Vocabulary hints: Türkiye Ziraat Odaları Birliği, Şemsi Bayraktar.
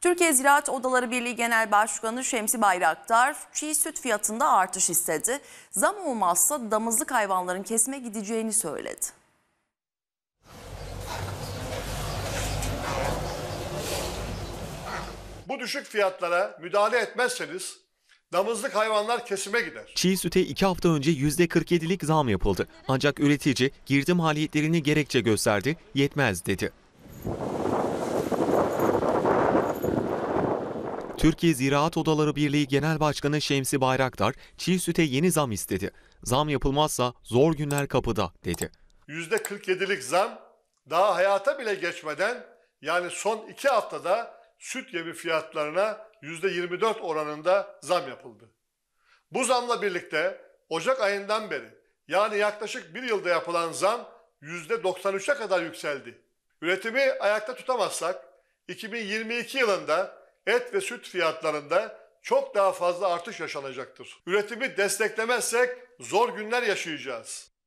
Türkiye Ziraat Odaları Birliği Genel Başkanı Şemsi Bayraktar çiğ süt fiyatında artış istedi. Zam olmazsa damızlık hayvanların kesime gideceğini söyledi. Bu düşük fiyatlara müdahale etmezseniz damızlık hayvanlar kesime gider. Çiğ süte 2 hafta önce %47'lik zam yapıldı. Ancak üretici girdi maliyetlerini gerekçe gösterdi, yetmez dedi. Türkiye Ziraat Odaları Birliği Genel Başkanı Şemsi Bayraktar çiğ süte yeni zam istedi. Zam yapılmazsa zor günler kapıda dedi. %47'lik zam daha hayata bile geçmeden, yani son 2 haftada süt yemi fiyatlarına %24 oranında zam yapıldı. Bu zamla birlikte Ocak ayından beri, yani yaklaşık bir yılda yapılan zam %93'e kadar yükseldi. Üretimi ayakta tutamazsak 2022 yılında et ve süt fiyatlarında çok daha fazla artış yaşanacaktır. Üretimi desteklemezsek zor günler yaşayacağız.